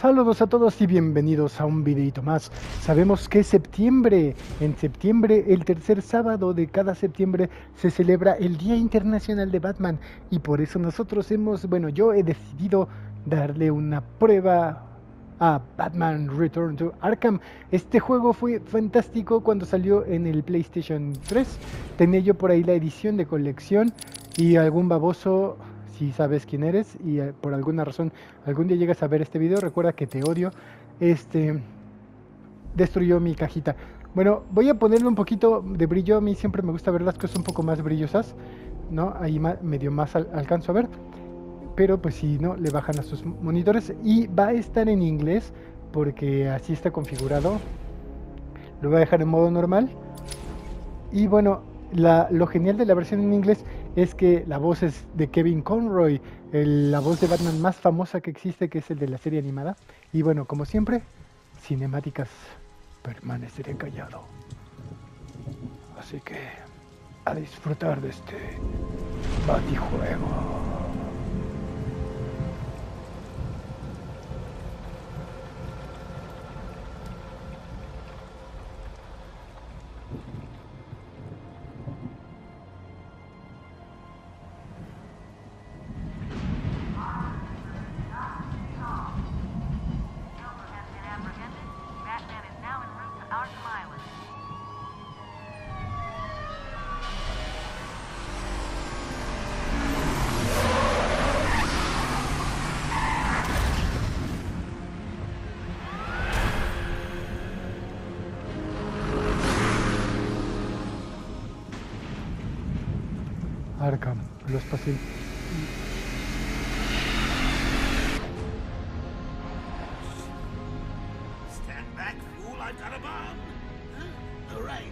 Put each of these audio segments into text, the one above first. Saludos a todos y bienvenidos a un videito más. Sabemos que en septiembre, el tercer sábado de cada septiembre, se celebra el Día Internacional de Batman. Y por eso nosotros yo he decidido darle una prueba a Batman Return to Arkham. Este juego fue fantástico cuando salió en el PlayStation 3. Tenía yo por ahí la edición de colección y algún baboso... Si sabes quién eres y por alguna razón algún día llegas a ver este video, recuerda que te odio. Destruyó mi cajita. Bueno, voy a ponerle un poquito de brillo. A mí siempre me gusta ver las cosas un poco más brillosas, ¿no? Ahí medio más alcanzo a ver. Pero pues si no, le bajan a sus monitores. Y va a estar en inglés porque así está configurado. Lo voy a dejar en modo normal. Y bueno, lo genial de la versión en inglés es que la voz es de Kevin Conroy, la voz de Batman más famosa que existe, que es el de la serie animada. Y bueno, como siempre, cinemáticas, permaneceré callado. Así que, a disfrutar de este batijuego. Arkham, los pasillos. Stand back, fool, I've got a bomb. Huh? All right.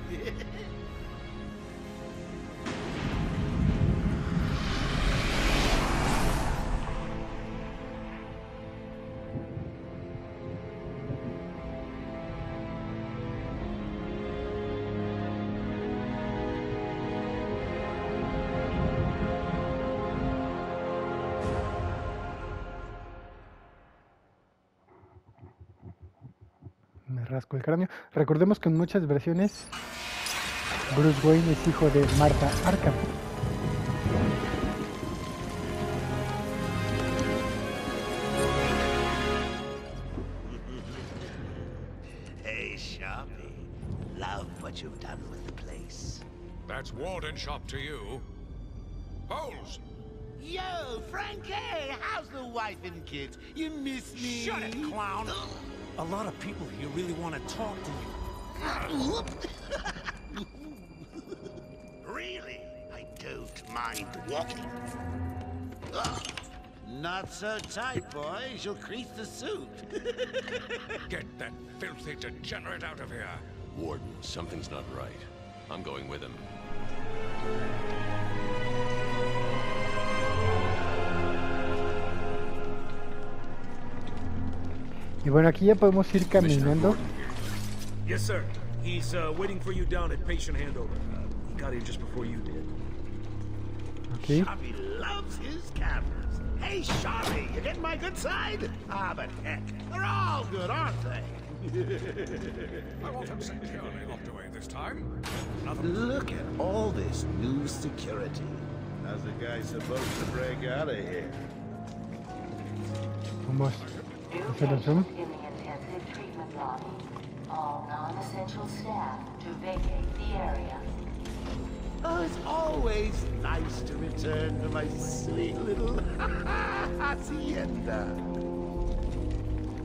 Me rasco el cráneo. Recordemos que en muchas versiones Bruce Wayne es hijo de Martha Arkham. Hey, Sharpie. Love what you've done with the place. That's warden shop to you. Bowles! Yo, Frankie! How's the wife and kids? You miss me? Shut it, clown! A lot of people here really want to talk to you. Really? I don't mind walking. Not so tight, boys. You'll crease the suit. Get that filthy degenerate out of here. Warden, something's not right. I'm going with him. Y bueno, aquí ya podemos ir caminando. Yes, sir. He's waiting for you down at patient handover. He got here just before you did. Okay. Sharpie loves his cameras. Hey, Sharpie, you getting my good side? Ah, but heck, they're all good, aren't they? I want him securely locked away this time. Look at all this new security. How's the guy supposed to break out of here? Almost. Hacer el zoom.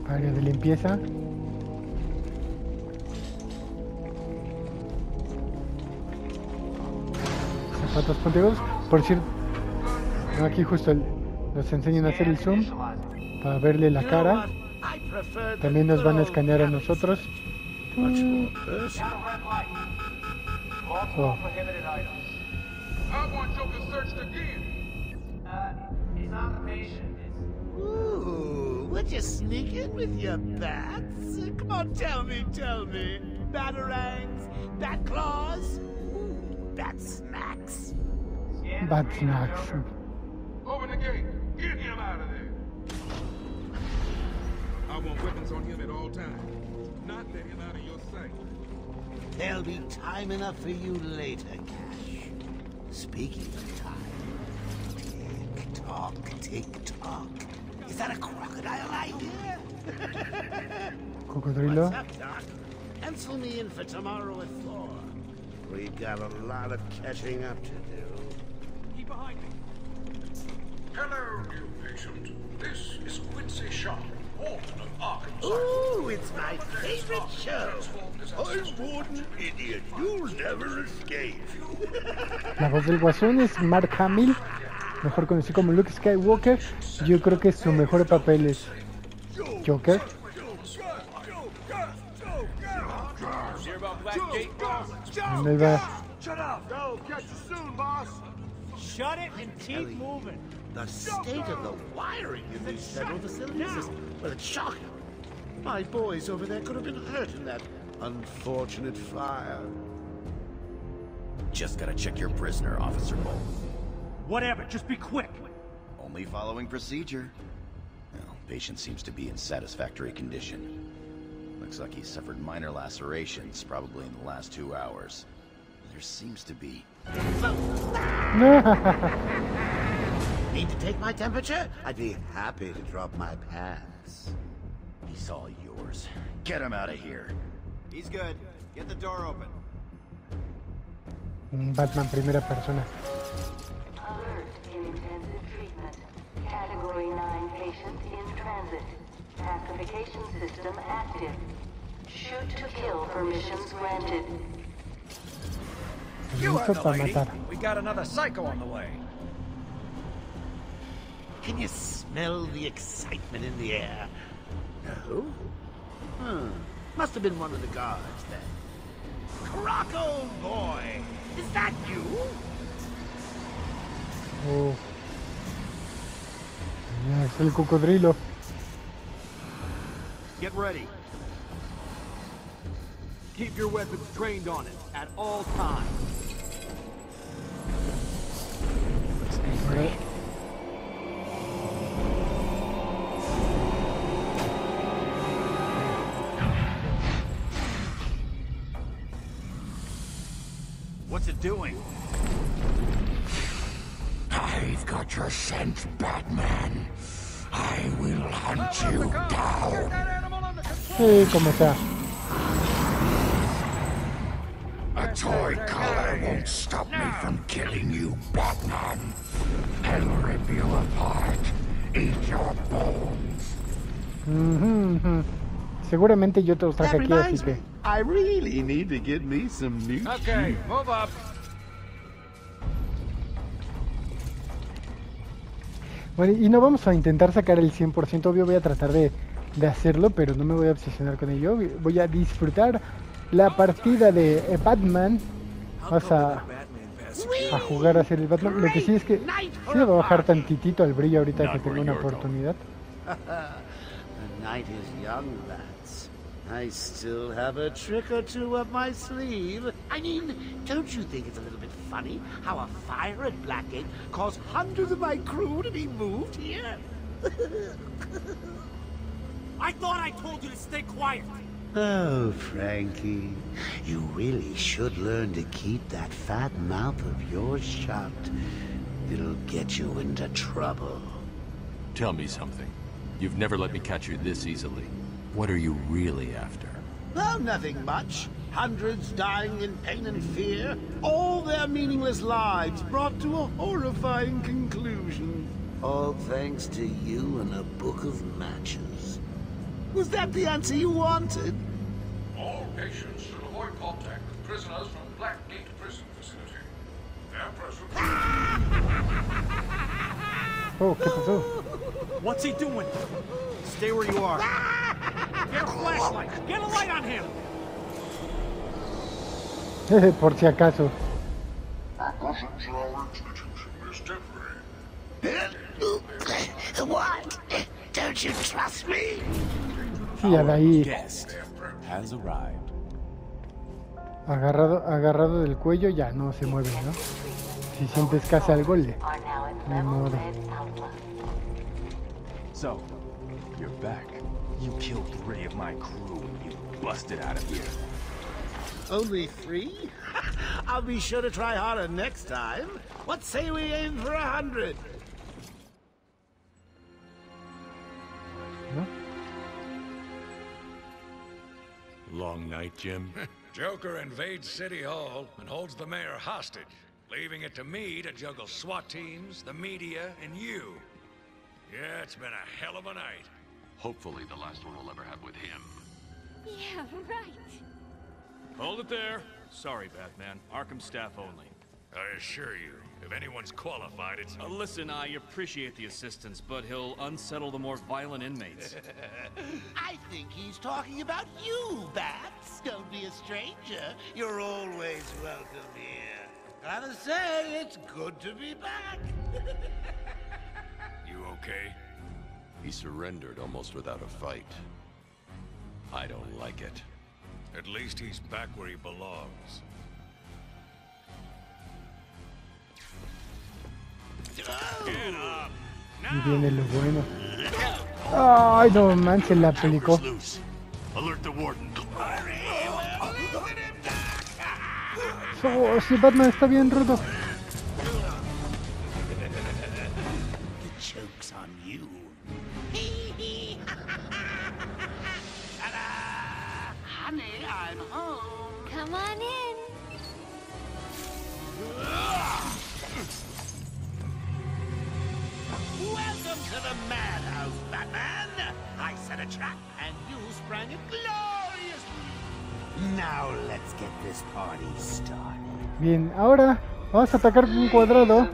Área de limpieza. Zapatos puntiagudos. Por cierto, aquí justo nos enseñan a hacer el zoom para verle la cara. También nos van a escanear a nosotros. Oh. Ooh, would you sneak in with your bats? Come on, tell me. Batarangs, bat claws, bat snacks. Bat snacks. Open the gate. Get him out of there. I want weapons on him at all times. Not let him out of your sight. There'll be time enough for you later, Cash. Speaking of time... Tick-tock, tick-tock. Is that a crocodile I hear? Cocodrilo? What's up, Doc? Pencil me in for tomorrow at 4. We've got a lot of catching up to do. Keep behind me. Hello, new patient. This is Quincy Sharp, Warden of Arkham Asylum. Ooh, it's my favorite show. I'm Warden Idiot. You'll never escape. La voz del Guasón es Mark Hamill, mejor conocido como Luke Skywalker. Yo creo que su mejor papel es Joker. Ahí va. Shut it and keep moving. The state of the wiring in these federal facilities is, well, it's shocking. My boys over there could have been hurt in that unfortunate fire. Just gotta check your prisoner, Officer Bolt. Whatever, just be quick. Only following procedure. Well, patient seems to be in satisfactory condition. Looks like he suffered minor lacerations, probably in the last 2 hours. There seems to be... Need to take my temperature? I'd be happy to drop my pants. He's all yours. Get him out of here. He's good. Get the door open. Batman primera persona. Alert in intensive treatment. Category 9 patient in transit. Pacification system active. Shoot to kill permissions granted. You heard the lady. We got another psycho on the way. Can you smell the excitement in the air? No? Hmm. Must have been one of the guards then. Croco boy! Is that you? Oh. Yeah, es el cocodrilo. Get ready. Keep your weapons trained on it at all times. Looks angry. What's it doing? I've got your scent, Batman. I will hunt you down. Hey, ¿cómo está? A toy collar won't stop me from killing you, Batman. I'll rip you apart. Eat your bones. Seguramente yo te los traje aquí, así que... I really need to get me some new okay, shoes. Move up. Bueno, y no vamos a intentar sacar el 100%, obvio voy a tratar de hacerlo, pero no me voy a obsesionar con ello. Voy a disfrutar la partida de Batman. Vas a jugar a ser el Batman. Lo que sí es que sí le voy a bajar tantitito al brillo ahorita que tengo una oportunidad. I still have a trick or two up my sleeve. I mean, don't you think it's a little bit funny how a fire at Blackgate caused hundreds of my crew to be moved here? I thought I told you to stay quiet. Oh, Frankie, you really should learn to keep that fat mouth of yours shut. It'll get you into trouble. Tell me something. You've never let me catch you this easily. What are you really after? Oh, nothing much. Hundreds dying in pain and fear. All their meaningless lives brought to a horrifying conclusion. All thanks to you and a book of matches. Was that the answer you wanted? All patients should avoid contact with prisoners from Blackgate prison facility. Their presence... Oh, ¿qué pasó? What's he doing? Stay where you are. Get a flashlight. Get a light on him. Por si acaso. Precautions for our institution is temporary. What? Don't you trust me? Sí, Adair. Has arrived. Agarrado del cuello, ya no se mueve, ¿no? Si sientes que hace algo, le mueve. So, you're back. You killed 3 of my crew and you busted out of here. Only 3? I'll be sure to try harder next time. What say we aim for 100? Huh? Long night, Jim. Joker invades City Hall and holds the mayor hostage, leaving it to me to juggle SWAT teams, the media, and you. Yeah, it's been a hell of a night. Hopefully the last one we'll ever have with him. Yeah, right. Hold it there. Sorry, Batman. Arkham staff only. I assure you, if anyone's qualified, it's... listen, I appreciate the assistance, but he'll unsettle the more violent inmates. I think he's talking about you, Bats. Don't be a stranger. You're always welcome here. Gotta say, it's good to be back. You okay? He surrendered almost without a fight. I don't like it. At least he's back where he belongs. Viene lo bueno. Ay, no manches, la aplicó. Oh, sí, Batman está bien rudo. To the madhouse, Batman! I set a trap and you sprang it gloriously! Now let's get this party started. Bien, ahora vamos a atacar con un cuadrado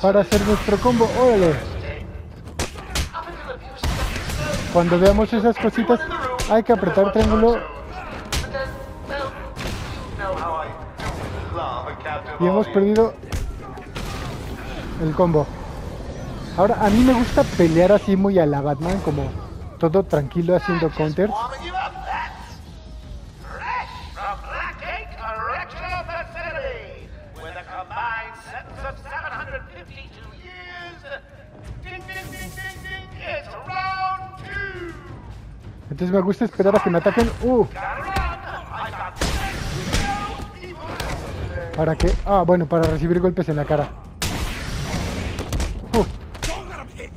para hacer nuestro combo. ¡Órale! Cuando veamos esas cositas hay que apretar triángulo. Y hemos perdido el combo. Ahora, a mí me gusta pelear así muy a la Batman, como todo tranquilo haciendo counters. Entonces me gusta esperar a que me ataquen. ¿Para qué? Ah, bueno, para recibir golpes en la cara.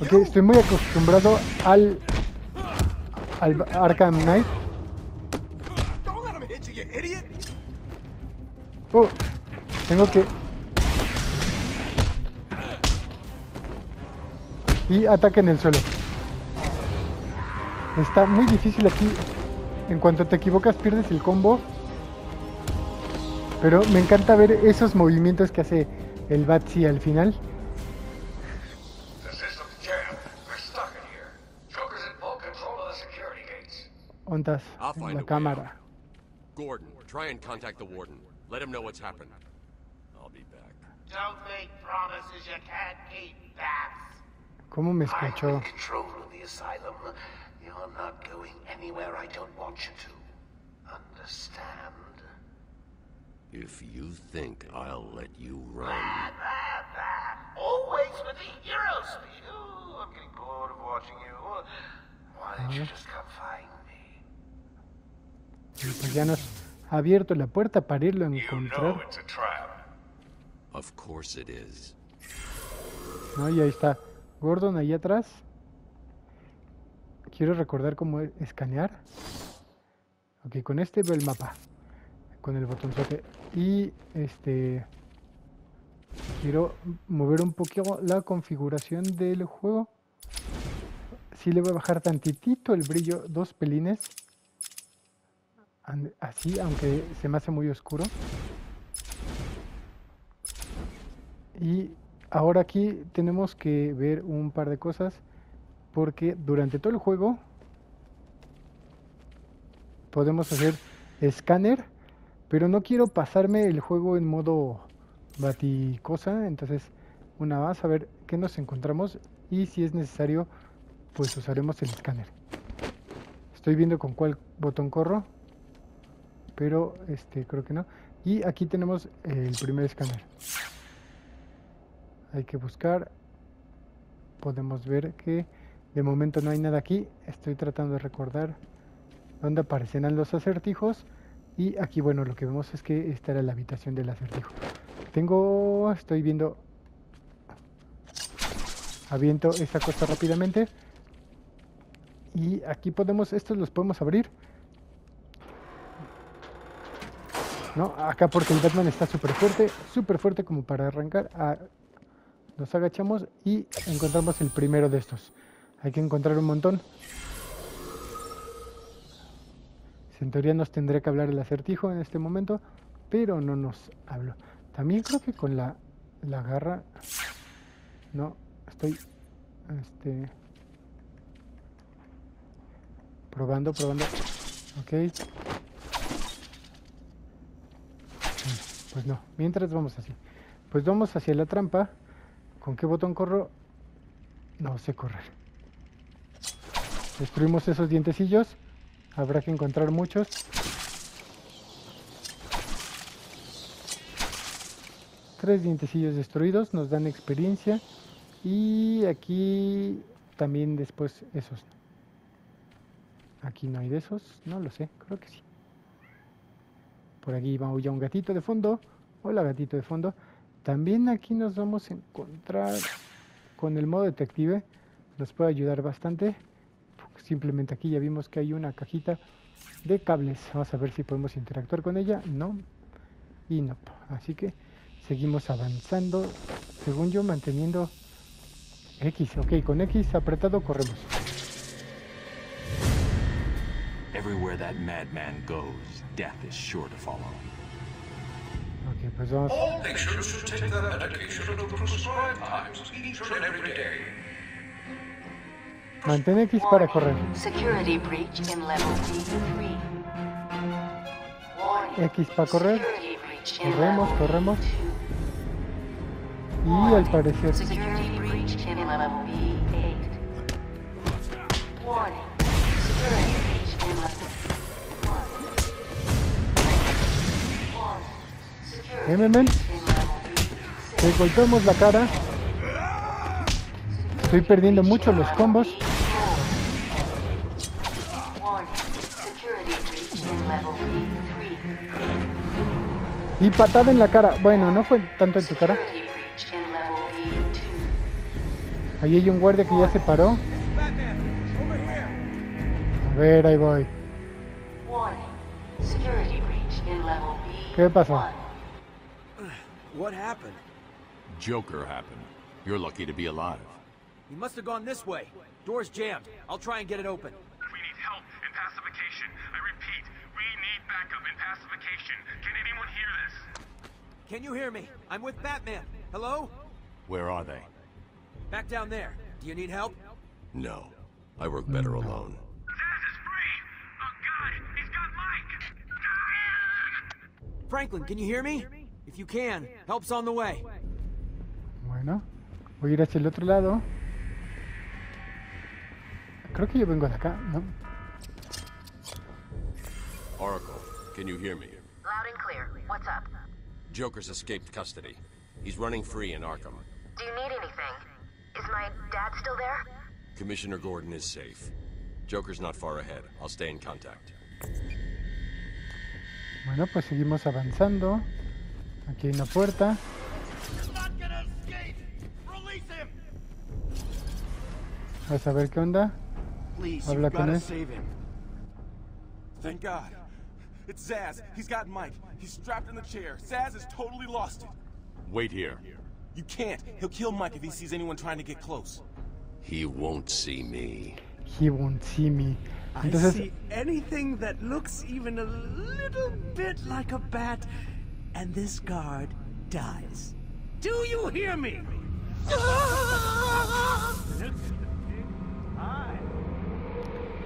Ok, estoy muy acostumbrado al Arkham Knight. Tengo que... Y ataque en el suelo. Está muy difícil aquí. En cuanto te equivocas pierdes el combo. Pero me encanta ver esos movimientos que hace el Batsy al final. Ondas en la cámara. Gordon, try and contact the warden. Let him know what's happened. I'll be back. Don't make promises you can't keep, Bats. ¿Cómo me escuchó? Control of the asylum. You're not going anywhere I don't want you to. Understand? If you think I'll let you run. Always with the heroes. I'm getting bored of watching you. Why don't you just come find? Pues ya nos ha abierto la puerta para irlo a encontrar. No, y ahí está Gordon ahí atrás. Quiero recordar cómo escanear. Ok, con este veo el mapa. Con el botonzote. Y quiero mover un poquito la configuración del juego. Sí, le voy a bajar tantitito el brillo, 2 pelines. Así, aunque se me hace muy oscuro. Y ahora aquí tenemos que ver un par de cosas, porque durante todo el juego podemos hacer escáner, pero no quiero pasarme el juego en modo baticosa. Entonces, una más, a ver qué nos encontramos, y si es necesario, pues usaremos el escáner. Estoy viendo con cuál botón corro, pero creo que no. Y aquí tenemos el primer escáner. Hay que buscar. Podemos ver que De momento no hay nada aquí. Estoy tratando de recordar dónde aparecerán los acertijos. Y aquí, bueno, lo que vemos es que esta era la habitación del acertijo. Tengo... estoy viendo... aviento esta cosa rápidamente. Y aquí podemos... estos los podemos abrir. No, acá porque el Batman está súper fuerte como para arrancar. Nos agachamos y encontramos el primero de estos. Hay que encontrar un montón. En teoría nos tendría que hablar el acertijo en este momento, pero no nos habló. También creo que con la garra... no, estoy... probando. Ok. Pues no, mientras vamos así. Pues vamos hacia la trampa. ¿Con qué botón corro? No sé correr. Destruimos esos dientecillos. Habrá que encontrar muchos. Tres dientecillos destruidos. Nos dan experiencia. Y aquí también después esos. Aquí no hay de esos. No lo sé. Creo que sí. Por aquí va ya un gatito de fondo. Hola, gatito de fondo. También aquí nos vamos a encontrar con el modo detective. Nos puede ayudar bastante. Simplemente aquí ya vimos que hay una cajita de cables. Vamos a ver si podemos interactuar con ella. No. Y no. Así que seguimos avanzando. Según yo, manteniendo X. Ok, con X apretado corremos. Everywhere that madman goes, death is sure to follow. Ok, pues vamos. All patients should take their medication at the prescribed times, each and every day. Mantén X para correr. X para correr. Corremos. Y al parecer... Ven. Le golpeamos la cara. Estoy perdiendo mucho los combos. Y patada en la cara. Bueno, no fue tanto en tu cara. Ahí hay un guardia que ya se paró. A ver, ahí voy. ¿Qué pasó? What happened? Joker happened. You're lucky to be alive. You must have gone this way. Door's jammed. I'll try and get it open. We need help and pacification. I repeat, we need backup and pacification. Can anyone hear this? Can you hear me? I'm with Batman. Hello? Where are they? Back down there. Do you need help? No. I work better alone. Zaz is free! Oh God, he's got Mike! Franklin, can you hear me? If you can, help's on the way. Bueno, voy a ir hacia el otro lado. Creo que yo vengo de acá, ¿no? Oracle, can you hear me? Loud and clear. What's up? Joker's escaped custody. He's running free in Arkham. Do you need anything? Is my dad still there? Commissioner Gordon is safe. Joker's not far ahead. I'll stay in contact. Bueno, pues seguimos avanzando. Aquí hay una puerta. Vamos a ver qué onda. Habla con él. Thank God. It's Zaz. He's got Mike. He's strapped in the chair. Zaz is totally lost it. Wait here. You can't. He'll kill Mike if he sees anyone trying to get close. He won't see me. Entonces... I see anything that looks even a little bit like a bat, and this guard dies. Do you hear me?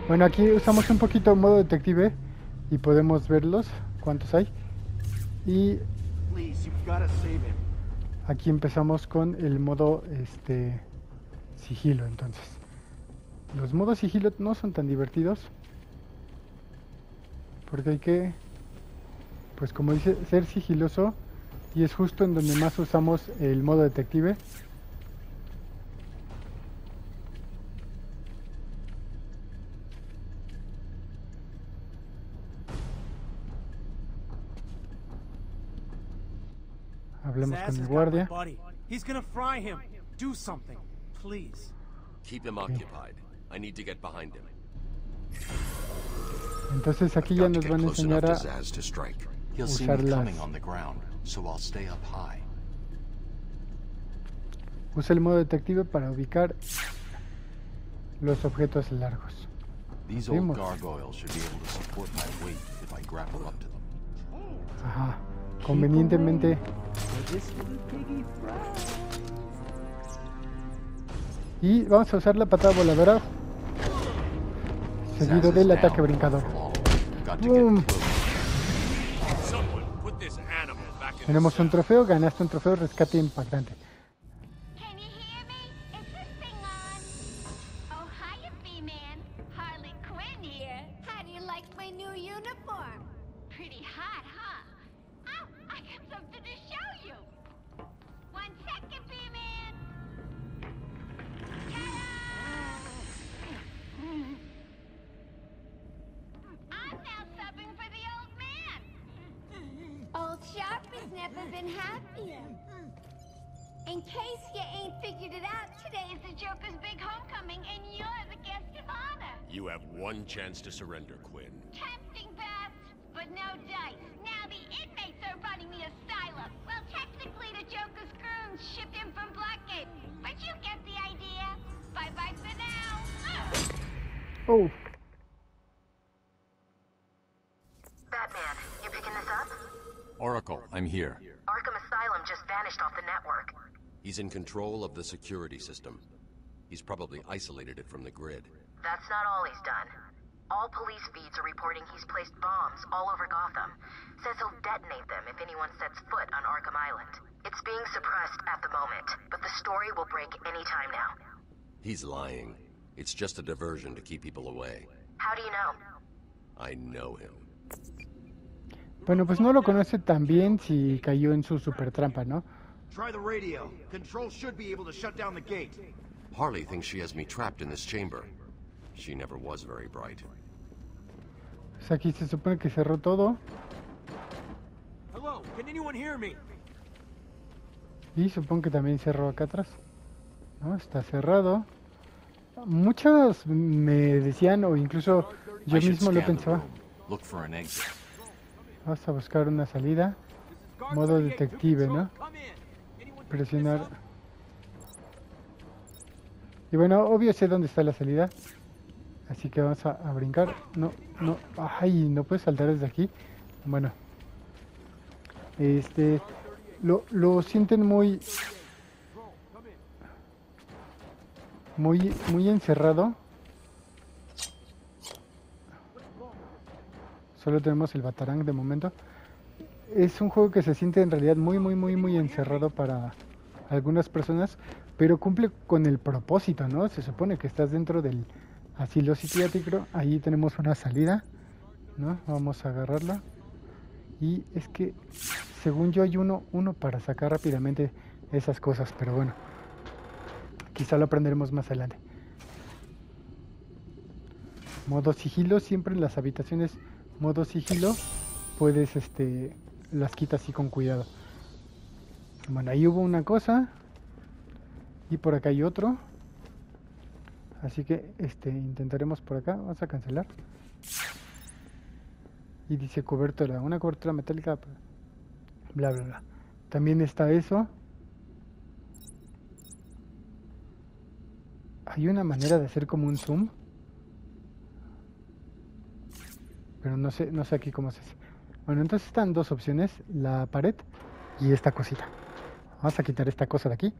Bueno, aquí usamos un poquito modo detective y podemos verlos, cuántos hay. Y aquí empezamos con el modo sigilo, entonces. Los modos sigilo no son tan divertidos porque hay que, pues como dice, ser sigiloso, y es justo en donde más usamos el modo detective. Hablemos con el guardia. Entonces aquí ya nos van a enseñar a usar las... Usa el modo detective para ubicar los objetos largos. Ajá, convenientemente. Y vamos a usar la patada voladora seguido del ataque brincador. ¡Bum! Tenemos un trofeo, ganaste un trofeo rescate impactante. Oracle, I'm here. Arkham Asylum just vanished off the network. He's in control of the security system. He's probably isolated it from the grid. That's not all he's done. All police feeds are reporting he's placed bombs all over Gotham. Says he'll detonate them if anyone sets foot on Arkham Island. It's being suppressed at the moment, but the story will break any time now. He's lying. It's just a diversion to keep people away. How do you know? I know him. Bueno, pues no lo conoce tan bien si cayó en su super trampa, ¿no? Try the radio. Control should be able to shut down the gate. Harley thinks she has me trapped in this chamber. She never was very bright. Pues aquí se supone que cerró todo. Hello, can anyone hear me? Y supongo que también cerró acá atrás. No, está cerrado. Muchos me decían, o incluso yo mismo lo pensaba. Look for an exit. Vamos a buscar una salida. Modo detective, ¿no? Presionar. Y bueno, obvio sé dónde está la salida. Así que vamos a brincar. No, no. Ay, no puedes saltar desde aquí. Bueno. Lo sienten muy encerrado. Solo tenemos el Batarang de momento. Es un juego que se siente en realidad muy encerrado para algunas personas, pero cumple con el propósito, ¿no? Se supone que estás dentro del asilo psiquiátrico. Ahí tenemos una salida, ¿no? Vamos a agarrarla. Y es que, según yo, hay uno para sacar rápidamente esas cosas, pero bueno, quizá lo aprenderemos más adelante. Modo sigilo, siempre en las habitaciones... Modo sigilo, puedes, las quitas así con cuidado. Bueno, ahí hubo una cosa. Y por acá hay otro. Así que, intentaremos por acá. Vamos a cancelar. Y dice cobertura, una cobertura metálica. Bla, bla, bla. También está eso. Hay una manera de hacer como un zoom. Pero no sé aquí cómo se hace. Bueno, entonces están dos opciones. La pared y esta cosita. Vamos a quitar esta cosa de aquí.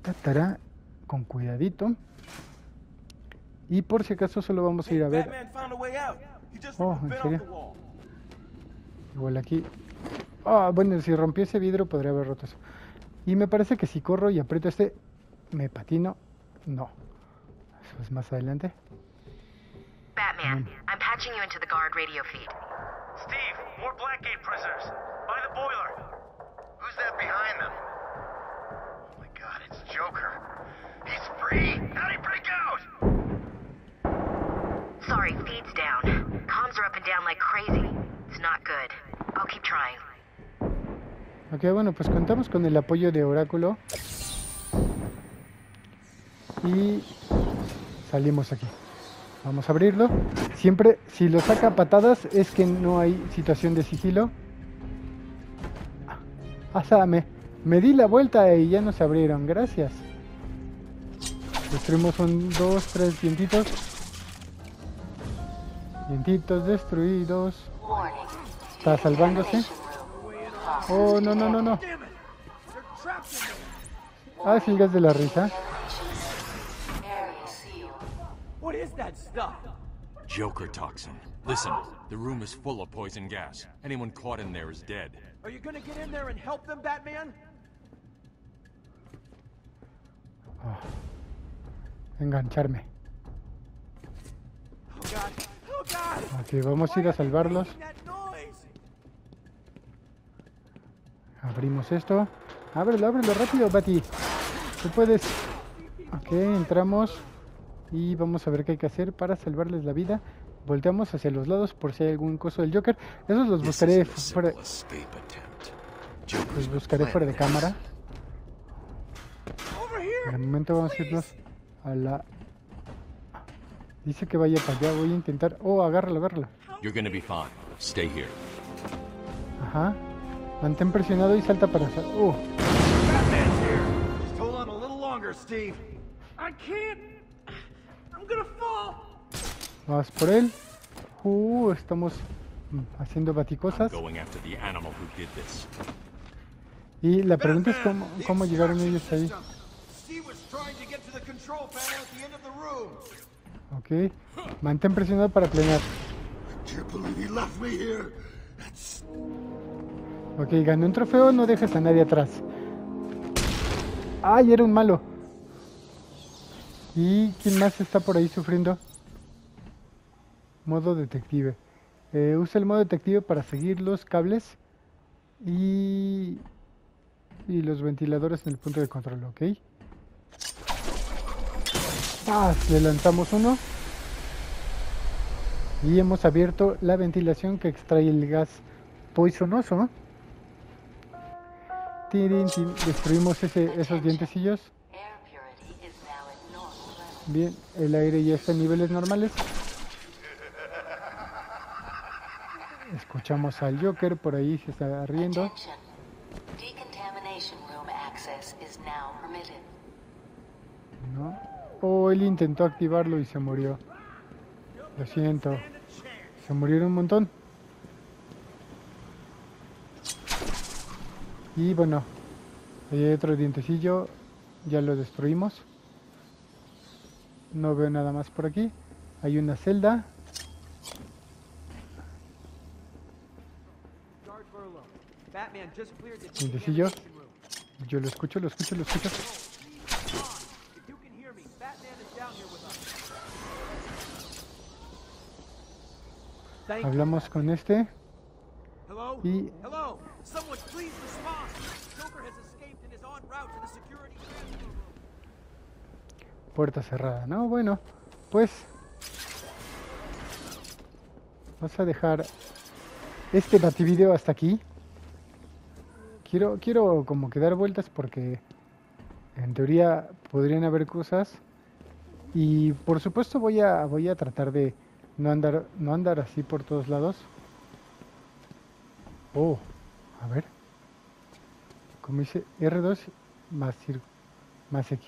Tatará, con cuidadito. Y por si acaso solo vamos a ir a ver. Oh, en serio. Igual aquí. Ah, bueno, si rompí ese vidrio podría haber roto eso. Y me parece que si corro y aprieto me patino. No. Eso es más adelante. Batman, I'm patching you into the guard radio feed. Steve, more Blackgate prisoners. By the boiler. Who's that behind them? Oh my god, it's Joker. He's free! How'd he break out? Sorry, feed's down. Comms are up and down like crazy. It's not good. I'll keep trying. Ok, bueno, pues contamos con el apoyo de Oráculo. Y salimos aquí. Vamos a abrirlo. Siempre, si lo saca a patadas, es que no hay situación de sigilo. Ah, me di la vuelta y ya nos abrieron. Gracias. Destruimos un, dos, tres dientitos. Dientitos destruidos. Está salvándose. Oh, no, no, no, no. Ah, es el gas de la risa. What is that stuff? Joker toxin. Listen, the room is full of poison gas. Anyone caught in there is dead. Are you going to get in there and help them, Batman? Oh. Engancharme. Ok, vamos a ir a salvarlos. Abrimos esto. Ábrelo, ábrelo rápido, Batty. Tú puedes. Ok, entramos. Y vamos a ver qué hay que hacer para salvarles la vida. Volteamos hacia los lados por si hay algún coso del Joker. Esos los buscaré fuera. Los buscaré fuera de cámara. En el momento vamos a irnos a la... Dice que vaya para allá, voy a intentar... Oh, agárralo, agárralo. Ajá. Mantén presionado y salta para... Oh. Vamos por él. Estamos haciendo baticosas. Y la pregunta es cómo llegaron ellos ahí. Ok, mantén presionado para planear. Ok, gané un trofeo, no dejes a nadie atrás. ¡Ay, era un malo! ¿Y quién más está por ahí sufriendo? Modo detective. Usa el modo detective para seguir los cables y los ventiladores en el punto de control, ¿ok? Le lanzamos uno y hemos abierto la ventilación que extrae el gas poisonoso. Destruimos esos dientecillos. Bien, el aire ya está en niveles normales. Escuchamos al Joker por ahí, se está riendo. No. Oh, él intentó activarlo y se murió. Lo siento. Se murieron un montón. Y bueno, ahí hay otro dientecillo. Ya lo destruimos. No veo nada más por aquí. Hay una celda. Dientecillo. Yo lo escucho, lo escucho, lo escucho. Hablamos con este y... Puerta cerrada, ¿no? Bueno, pues... Vamos a dejar este bativideo hasta aquí. Quiero como que dar vueltas porque en teoría podrían haber cosas. Y por supuesto voy a tratar de... No andar así por todos lados. Oh, a ver. Como dice R2 más X.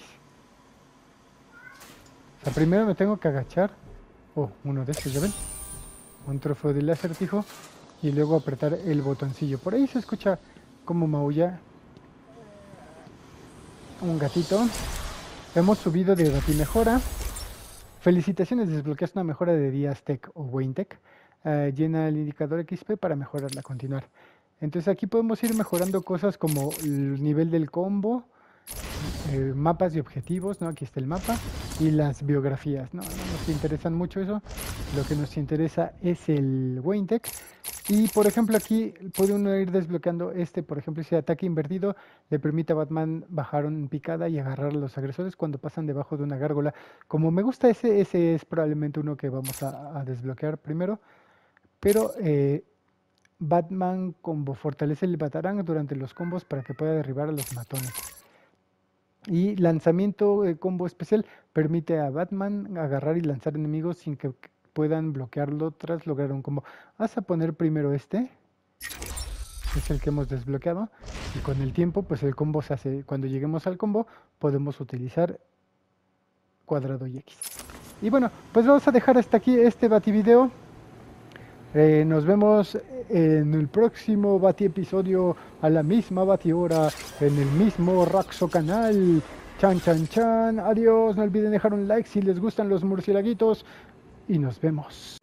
O sea, primero me tengo que agachar. Oh, uno de estos, ¿ya ven? Un trofeo del acertijo. Y luego apretar el botoncillo. Por ahí se escucha como maulla un gatito. Hemos subido de Batimejora. Felicitaciones, desbloqueas una mejora de Díaz Tech o Wayne Tech. Llena el indicador XP para mejorarla, continuar. Entonces aquí podemos ir mejorando cosas como el nivel del combo, mapas y objetivos, ¿no? Aquí está el mapa. Y las biografías, ¿no? No nos interesan mucho eso. Lo que nos interesa es el Wayne Tech. Y por ejemplo aquí puede uno ir desbloqueando por ejemplo, ese ataque invertido le permite a Batman bajar en picada y agarrar a los agresores cuando pasan debajo de una gárgola. Como me gusta ese es probablemente uno que vamos a desbloquear primero. Pero Batman combo, fortalece el Batarang durante los combos para que pueda derribar a los matones. Y lanzamiento de combo especial, permite a Batman agarrar y lanzar enemigos sin que puedan bloquearlo tras lograr un combo. Vas a poner primero este, que es el que hemos desbloqueado, y con el tiempo pues el combo se hace. Cuando lleguemos al combo podemos utilizar cuadrado y X. Y bueno, pues vamos a dejar hasta aquí este bativideo. Nos vemos en el próximo Bati episodio a la misma batihora, en el mismo Raxo canal. Chan, chan, chan. Adiós. No olviden dejar un like si les gustan los murciélaguitos. Y nos vemos.